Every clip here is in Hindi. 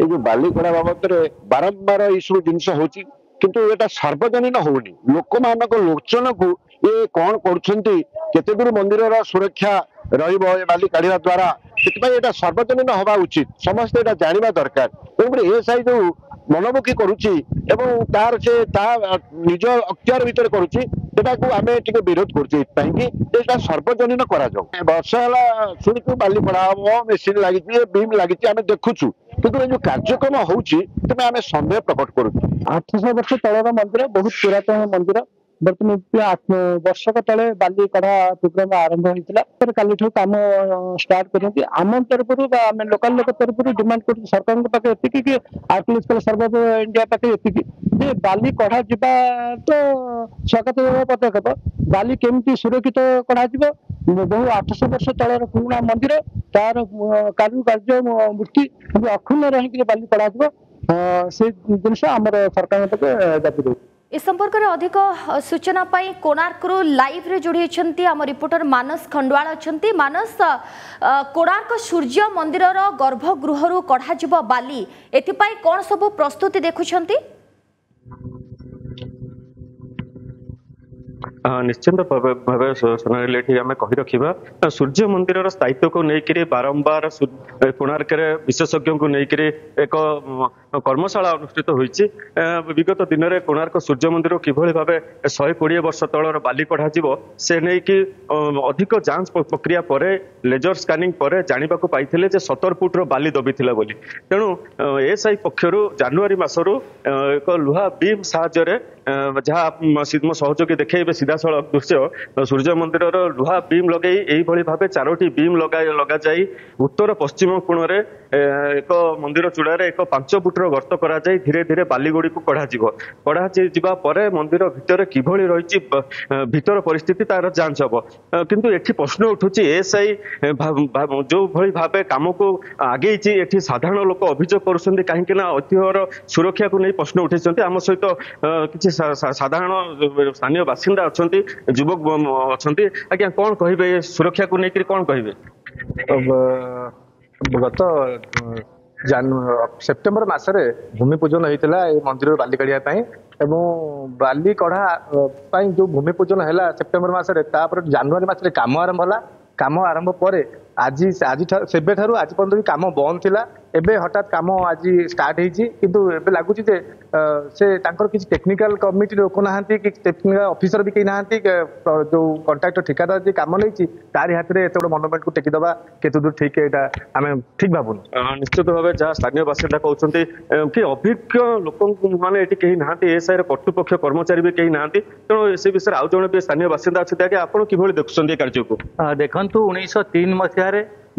ये जो बालिकोड़ा बाबत बारंबार यू जिनस हो किंतु एटा सार्वजनीन होनी लोक मान लोचन को ये कौन कर मंदिर सुरक्षा रही काढ़ा द्वारा से सार्वजनीन हवा उचित समस्त यहाँ जाना दरकार। तेनाली एएसआई जो मनमुखी करुच्ची तार से निज अख्तियार भितर करुच्ची आम टे विरोध करा सार्वजनीन करसला शुणु बालिपड़ा हम मेसीन लगी बीम लगी आम देखुचु किंतु ये जो कार्यक्रम होउची आम संदेह प्रकट करुचु। 800 वर्ष तलर मंदिर बहुत पुरातन मंदिर बर्तमान वर्षक तले बाली कड़ा प्रोग्राम आरंभ होता है कल कम स्टार्ट करती आम तरफ लोकाल लोक तरफ डिमांड कर सरकार पाखे एति कि आर्टिस्ट सर्व इंडिया पाखे एति जे बाली कड़ा जावा तो स्वागत पदक्षेप बाली केमती सुरक्षित कड़ा बहु 800 वर्ष तलर पुराणा मंदिर तार कारुकार्य मूर्ति अक्षुण्ण रही बाली कड़ा से जिनस आम सरकार दाबी दे। इस संपर्क में अधिक सूचना पाई कोणार्क लाइव रे जोड़ी होती आम रिपोर्टर मानस खंडवाल। अच्छा मानस, कोणार्क सूर्य मंदिर गर्भगृह रु कढ़ा बाली एथिपाई कौन सब प्रस्तुति देखुंती? निश्चिंत भाव सोनाली आम कही रखा सूर्य मंदिर स्थायित्व को लेकर बारंबार कोणार्क विशेषज्ञ को लेकर एक कर्मशाला अनुष्ठित होती। विगत दिन में कोणार्क सूर्य मंदिर किभली भाव 120 वर्ष तलर बाली कढ़ा से नहीं कि अधिक जांच प्रक्रिया पर लेजर स्कानिंग पर जाना पाई 70 फुट बाली दबी बोली तेणु एएसआई पक्षर जनवरी मसर एक लुहा बीम साहाय्य जहाँ सीधम सहयोगी देखेबे सीधासख दृश्य सूर्य मंदिर लुहा बीम लगे यही भाव 4टी बीम लग जा उत्तर पश्चिम कोण में एक मंदिर चूड़ा एक 5 फुटर गर्त कर धीरे धीरे बालीगुड़ी को कढ़ा जावा मंदिर भितर किभली रही भीतर परिस्थिति तार जांच हम किंतु एठी प्रश्न उठुची एएसआई जो भली भाव कम को आगे एठी साधारण लोक अभियोग कर कहीं ऐतिह्यर सुरक्षा को नहीं प्रश्न उठाई आम सहित किसी साधारण स्थानीय बासिंदा अच्छा युवक अच्छा आज्ञा कौन कहे सुरक्षा को लेकर कौन कहे? गत सेप्टेम्बर मसरे भूमि पूजन होता है मंदिर बाली काढ़िया बाली कढ़ा जो भूमि पूजन है सेप्टेम्बर मसरे जनवरी मसरे काम आरंभ होला। काम आरंभ पर आज से आज पर्यटन कम बंद थिला एबे हठात कम आज स्टार्ट होती लगुच से किसी टेक्निकल कमिटी लोक ना कि टेक्निकल ऑफिसर भी कहीं ना जो कंट्राक्टर ठेकेदार जी कम नहीं तारी हाथ में एत बड़े मनुमेंट को टेकी दबा केत दूर ठीक यहाँ आम ठीक भावुन। निश्चित भाव जहाँ स्थानीय बासिंदा कहते कि अभिज्ञ लोक मैंने कहीं ना एएसआई कर्तृपक्ष कर्मचारी भी कहीं ना तेणु से विषय आउ जन स्थानीय बासिंदा अच्छे आज आप कि देखुं कार्य को देखु 1903 मसीह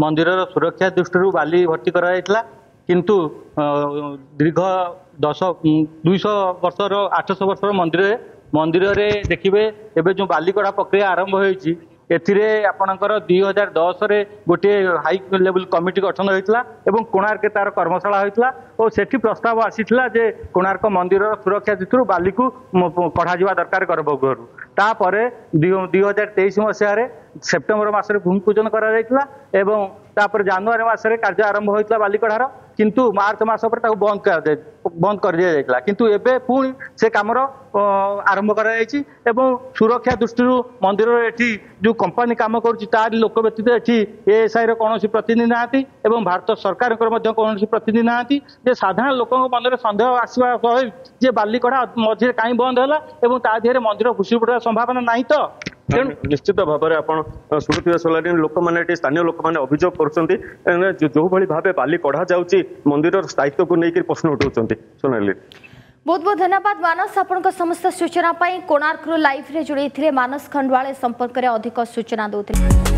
मंदिर सुरक्षा दृष्टि बाली भर्ती कराइला किंतु दीर्घ 200 वर्ष 800 वर्ष मंदिर देखिए एवं जो बाली कड़ा प्रक्रिया आरंभ होती एथिरे आपणकर 2010 रे गोटे हाई लेवल कमिटी गठन होता और कोणार्क तार कर्मशाला होता और सेठी प्रस्ताव आसीथिला जे कोणार्क मंदिर सुरक्षा दृष्टि बाली को कढ़ा जावा दरकार गर्भगृह तापर 2023 मसीह सेप्टेम्बर मसरे भूमि पूजन कर जानुआरी मसरे कार्य आरंभ होता बाली कढ़ार किंतु मार्च मस बंद कर दि जाता किंतु एबे पुणी से कम आरंभ कर सुरक्षा दृष्टि मंदिर एटी जो कंपनी काम कर लोक व्यतीत एटी एएसआई कौन प्रतिनिधि नाती भारत सरकार कौन प्रतिनिधि नाती साधारण लोक मन में सन्देह आसवा स्वाभाविक जे बाली कढ़ा मझे कहीं बंद है ता देहरे मंदिर घुसी पड़ा संभावना नहीं तो निश्चित भाव में आपड़ शुणुवा सोलानी लोक मैंने स्थानीय लोक मैंने अभियोग कर जो भाई भाव बाली कढ़ा जा मंदिर स्थायित्व को लेकर प्रश्न उठाऊँ। सोनाली बहुत बहुत धन्यवाद मानस आपण समस्त सूचना कोणार्क लाइव रे जोड़ी मानस खंडवाल संपर्क में अधिक सूचना दूसरे।